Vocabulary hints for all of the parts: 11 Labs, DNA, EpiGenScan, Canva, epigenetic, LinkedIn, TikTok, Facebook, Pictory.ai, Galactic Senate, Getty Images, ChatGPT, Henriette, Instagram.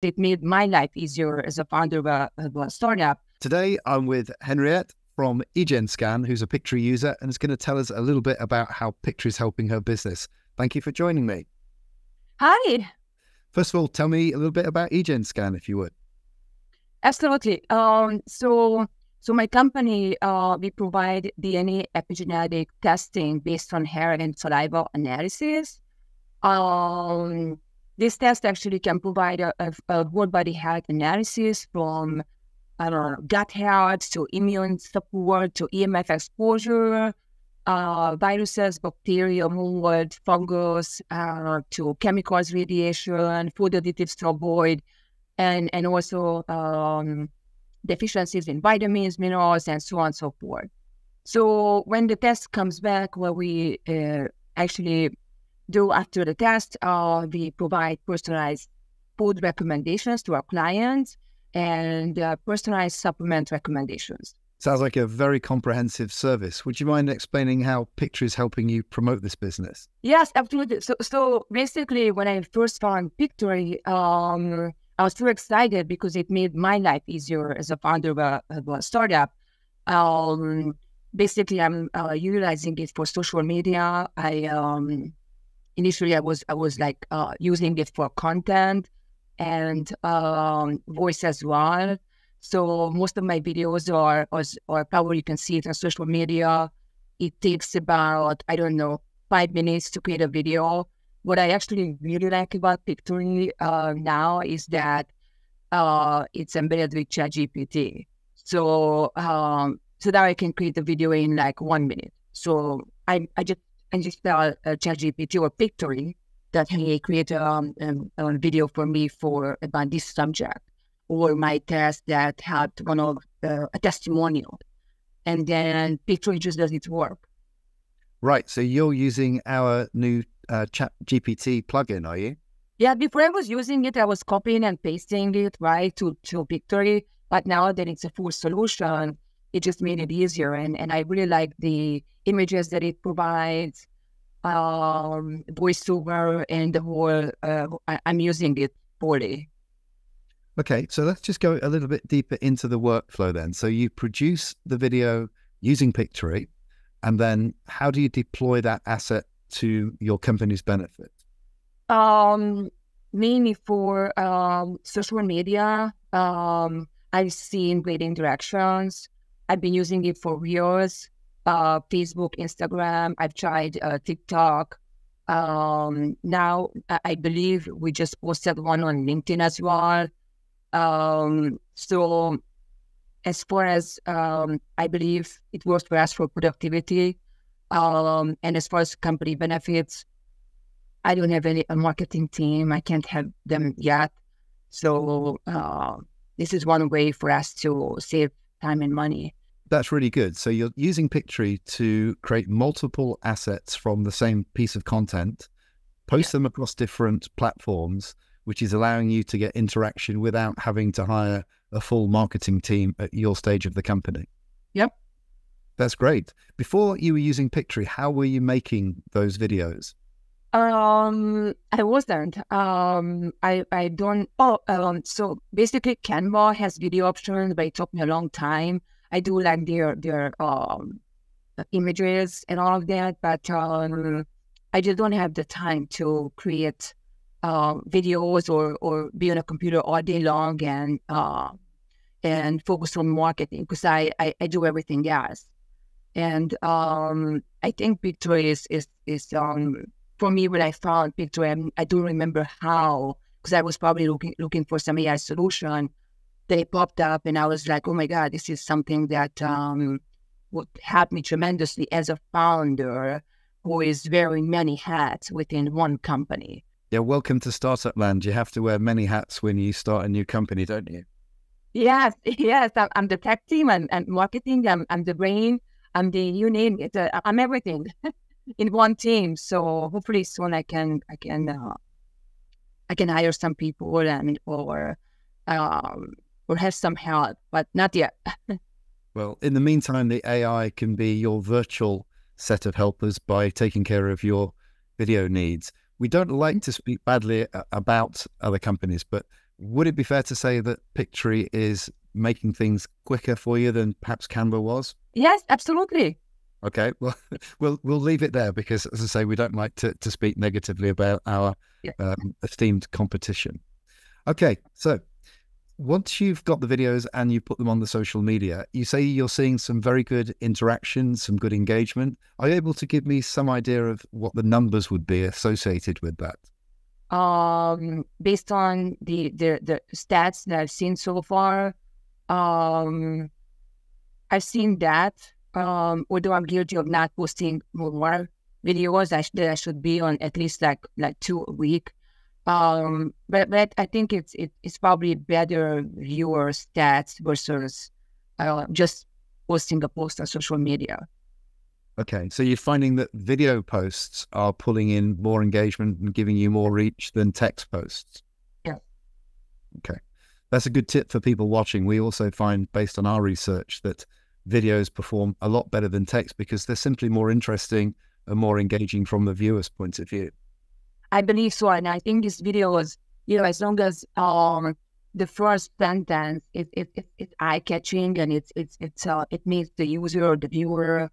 It made my life easier as a founder of a startup. Today, I'm with Henriette from EpiGenScan, who's a Pictory user, and is going to tell us a little bit about how Pictory is helping her business. Thank you for joining me. Hi. First of all, tell me a little bit about EpiGenScan, if you would. Absolutely. So my company, we provide DNA epigenetic testing based on hair and saliva analysis. This test actually can provide a whole body health analysis from, I don't know, gut health to immune support to EMF exposure, viruses, bacteria, mold, fungus, to chemicals, radiation, food additives to avoid, and also deficiencies in vitamins, minerals, and so on and so forth. So when the test comes back, what we actually do after the test, we provide personalized food recommendations to our clients and personalized supplement recommendations. Sounds like a very comprehensive service. Would you mind explaining how Pictory is helping you promote this business? Yes, absolutely. So basically, when I first found Pictory, I was so excited because it made my life easier as a founder of a startup. Basically, I'm utilizing it for social media. Initially, I was like using it for content and voice as well. So most of my videos are probably you can see it on social media. It takes about, I don't know, 5 minutes to create a video. What I actually really like about Pictory now is that it's embedded with ChatGPT. So now I can create a video in like 1 minute. So I just tell ChatGPT or Pictory that, hey, create a video for me about this subject or my test that had one of a testimonial, and then Pictory just does its work. Right. So you're using our new ChatGPT plugin, are you? Yeah. Before I was using it, I was copying and pasting it right to Pictory, but now that it's a full solution, it just made it easier, and I really like the images that it provides, voiceover, and the whole. I'm using it fully. Okay, so let's just go a little bit deeper into the workflow then. So you produce the video using Pictory, and then how do you deploy that asset to your company's benefit? Mainly for social media. I've seen great interactions. I've been using it for Reels, Facebook, Instagram. I've tried TikTok. Now, I believe we just posted one on LinkedIn as well. So as far as I believe it works for us for productivity, and as far as company benefits, I don't have a marketing team. I can't have them yet. So this is one way for us to save time and money. That's really good. So you're using Pictory to create multiple assets from the same piece of content, post them across different platforms, which is allowing you to get interaction without having to hire a full marketing team at your stage of the company. Yep. That's great. Before you were using Pictory, how were you making those videos? I wasn't. I don't. So basically, Canva has video options, but it took me a long time. I do like their images and all of that, but I just don't have the time to create videos or be on a computer all day long and focus on marketing because I do everything else. And I think Pictory is for me, when I found Pictory, I don't remember how, because I was probably looking for some AI solution. They popped up, and I was like, oh my God, this is something that would help me tremendously as a founder who is wearing many hats within one company. Yeah, welcome to startup land. You have to wear many hats when you start a new company, don't you? Yes. I'm the tech team, and marketing, I'm the brain, I'm the, you name it, I'm everything. In one team, so hopefully soon I can hire some people or have some help, but not yet. Well, in the meantime, the AI can be your virtual set of helpers by taking care of your video needs. We don't like to speak badly about other companies, but Would it be fair to say that Pictory is making things quicker for you than perhaps Canva was? Yes, absolutely. Okay, well, we'll leave it there because, as I say, we don't like to speak negatively about our esteemed competition. Okay, so once you've got the videos and you put them on the social media, you say you're seeing some very good interactions, some good engagement. Are you able to give me some idea of what the numbers would be associated with that? Based on the stats that I've seen so far, I've seen that. Although I'm guilty of not posting more videos that I should be on, at least like 2 a week. But I think it's probably better viewer stats versus just posting a post on social media. Okay, so you're finding that video posts are pulling in more engagement and giving you more reach than text posts? Yeah. Okay, that's a good tip for people watching. We also find, based on our research, that videos perform a lot better than text because they're simply more interesting and more engaging from the viewer's point of view. I believe so, and I think this video was, you know, as long as the first sentence it's eye-catching and it makes the user or the viewer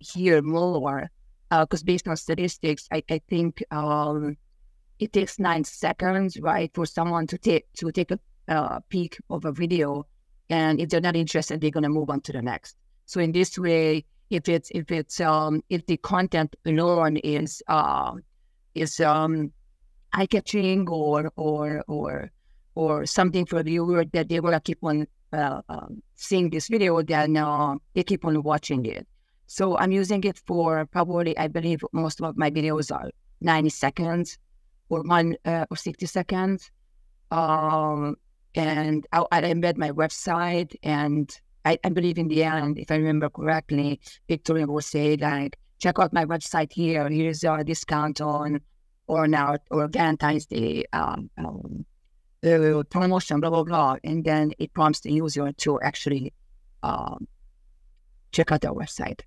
hear more, because based on statistics, I think it takes 9 seconds, right, for someone to take a peek of a video. And if they're not interested, they're going to move on to the next. So in this way, if the content alone is eye-catching or something for the viewer that they want to keep on seeing this video, then they keep on watching it. So I'm using it for probably, I believe most of my videos are 90 seconds or 60 seconds. And I embed my website, and I believe in the end, if I remember correctly, Pictory will say, like, check out my website here. Here's our discount on Valentine's Day promotion, blah, blah, blah. And then it prompts the user to actually check out their website.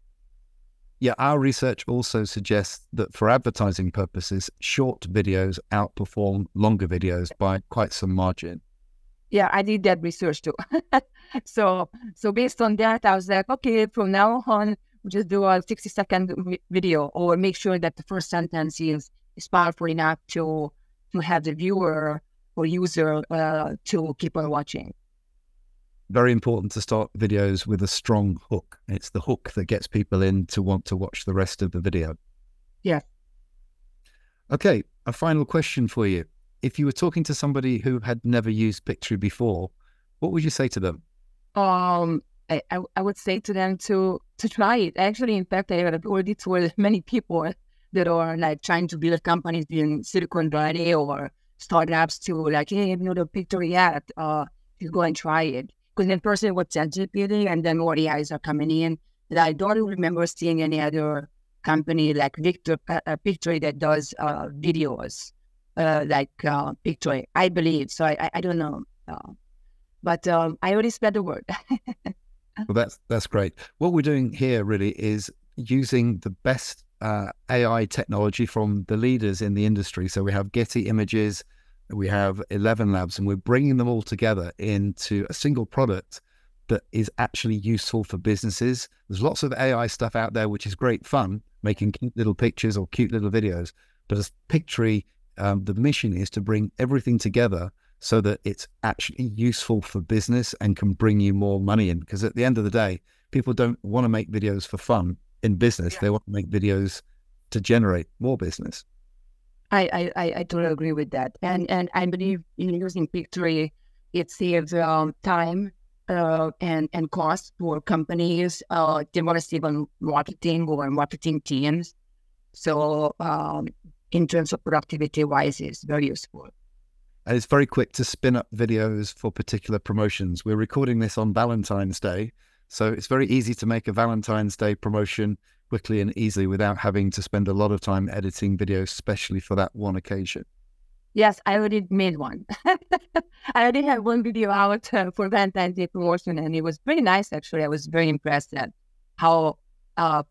Yeah, our research also suggests that for advertising purposes, short videos outperform longer videos by quite some margin. Yeah, I did that research too. So based on that, I was like, okay, from now on, we'll just do a 60-second video, or make sure that the first sentence is powerful enough to have the viewer or user to keep on watching. Very important to start videos with a strong hook. It's the hook that gets people in to want to watch the rest of the video. Yeah. Okay, a final question for you. If you were talking to somebody who had never used Pictory before, what would you say to them? I would say to them to try it. Actually, in fact, I have already told many people that are like trying to build companies in Silicon Valley or startups to like, hey, you know, the Pictory app, you go and try it. Because in person with ChatGPT, and then more AIs are coming in, that I don't remember seeing any other company like Pictory that does videos. Like Pictory, I believe. So I don't know, but I already spread the word. Well, that's great. What we're doing here really is using the best AI technology from the leaders in the industry. So we have Getty Images, we have 11 Labs, and we're bringing them all together into a single product that is actually useful for businesses. There's lots of AI stuff out there, which is great fun, making cute little pictures or cute little videos, but as Pictory, the mission is to bring everything together so that it's actually useful for business and can bring you more money in. Because at the end of the day, people don't want to make videos for fun in business. Yeah. They want to make videos to generate more business. I totally agree with that. And I believe in using Pictory, it saves time and cost for companies. They want to save on marketing or marketing teams. So, in terms of productivity-wise, it's very useful. And it's very quick to spin up videos for particular promotions. We're recording this on Valentine's Day, so it's very easy to make a Valentine's Day promotion quickly and easily without having to spend a lot of time editing videos, especially for that one occasion. Yes, I already made one. I already had one video out for Valentine's Day promotion, and it was pretty nice, actually. I was very impressed at how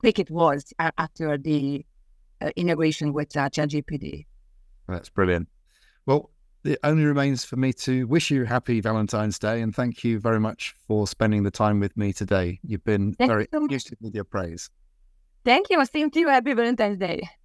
quick it was after the integration with ChatGPT. That's brilliant. Well, It only remains for me to wish you happy Valentine's Day, and thank you very much for spending the time with me today. You've been very efficient with your praise. Thank you. Same to you. Happy Valentine's Day.